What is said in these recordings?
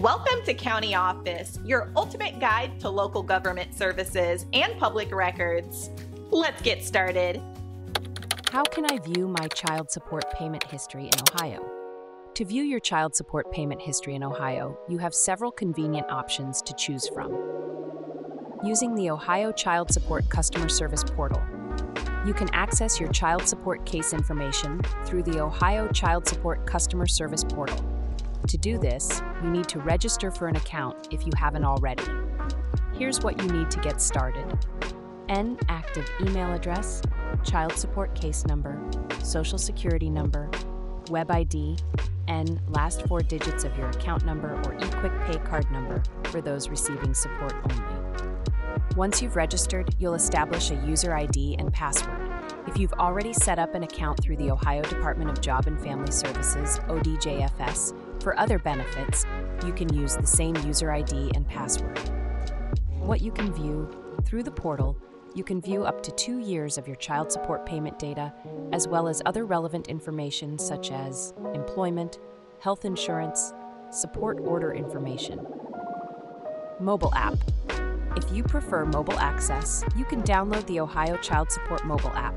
Welcome to County Office, your ultimate guide to local government services and public records. Let's get started. How can I view my child support payment history in Ohio? To view your child support payment history in Ohio, you have several convenient options to choose from. Using the Ohio Child Support Customer Service Portal, you can access your child support case information through the Ohio Child Support Customer Service Portal. To do this, you need to register for an account if you haven't already. Here's what you need to get started: an active email address, child support case number, social security number, web ID, and last four digits of your account number or eQuickPay card number for those receiving support only. Once you've registered, you'll establish a user ID and password. If you've already set up an account through the Ohio Department of Job and Family Services, ODJFS, for other benefits, you can use the same user ID and password. What you can view through the portal, you can view up to 2 years of your child support payment data, as well as other relevant information such as employment, health insurance, support order information. Mobile app. If you prefer mobile access, you can download the Ohio Child Support mobile app.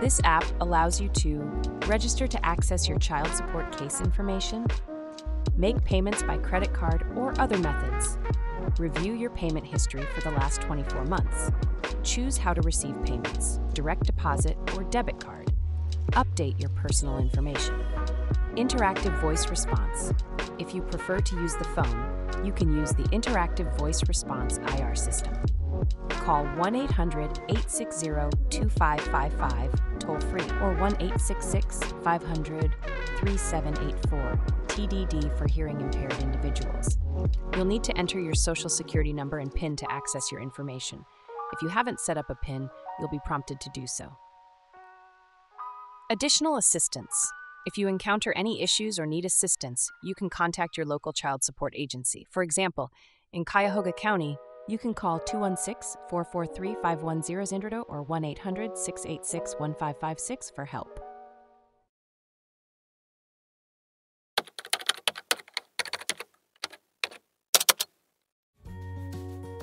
This app allows you to register to access your child support case information, make payments by credit card or other methods, review your payment history for the last 24 months, choose how to receive payments, direct deposit or debit card, update your personal information. Interactive Voice Response. If you prefer to use the phone, you can use the Interactive Voice Response IR system. Call 1-800-860-2555 toll-free or 1-866-500-3784 TDD for hearing impaired individuals. You'll need to enter your social security number and PIN to access your information. If you haven't set up a PIN, you'll be prompted to do so. Additional assistance. If you encounter any issues or need assistance, you can contact your local child support agency. For example, in Cuyahoga County, you can call 216-443-5100 or 1-800-686-1556 for help.